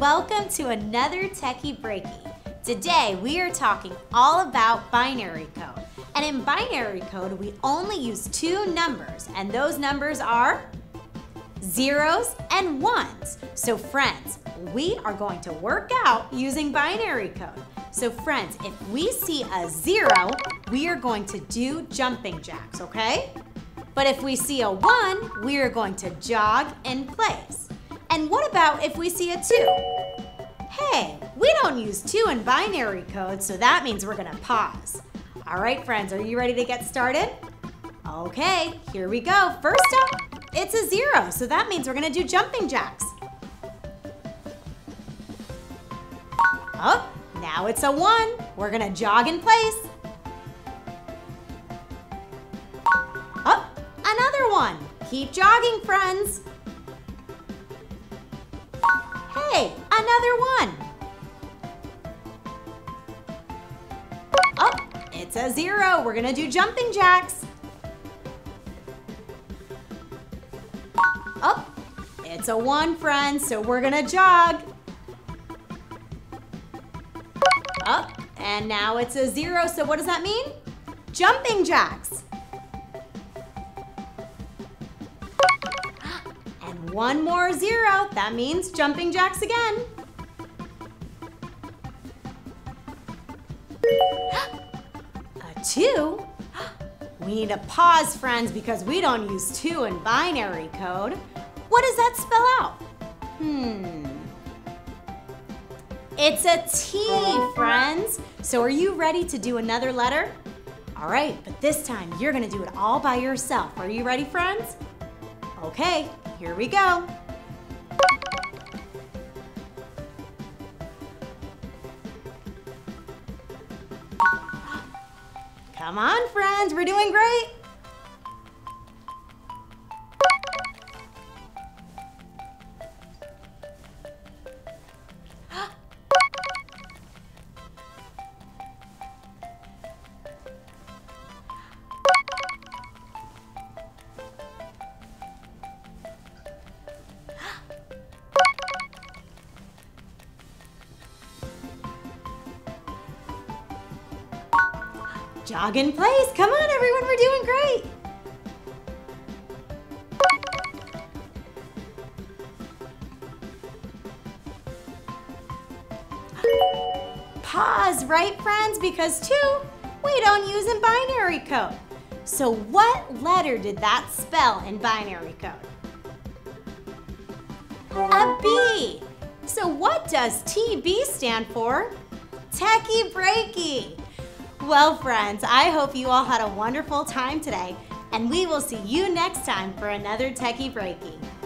Welcome to another Techie Breakie. Today we are talking all about binary code. And in binary code, we only use two numbers, and those numbers are zeros and ones. So friends, we are going to work out using binary code. So friends, if we see a zero, we are going to do jumping jacks, okay? But if we see a one, we are going to jog in place. And what about if we see a two? Hey, we don't use two in binary code, so that means we're gonna pause. All right, friends, are you ready to get started? Okay, here we go. First up, it's a zero, so that means we're gonna do jumping jacks. Oh, now it's a one. We're gonna jog in place. Oh, another one. Keep jogging, friends. Hey, another one. Oh, it's a zero. We're gonna do jumping jacks. Oh, it's a one, friends, so we're gonna jog. Oh, and now it's a zero, so what does that mean? Jumping jacks. And one more zero, that means jumping jacks again. A two. We need to pause, friends, because we don't use two in binary code. What does that spell out? It's a T, friends. So are you ready to do another letter? All right, but this time you're gonna do it all by yourself. Are you ready, friends? Okay, here we go. Come on, friends, we're doing great. Jog in place. Come on, everyone, we're doing great. Pause, right, friends? Because two, we don't use in binary code. So what letter did that spell in binary code? A B. So what does TB stand for? Techie Breakie. Well, friends, I hope you all had a wonderful time today, and we will see you next time for another Techie Breakie.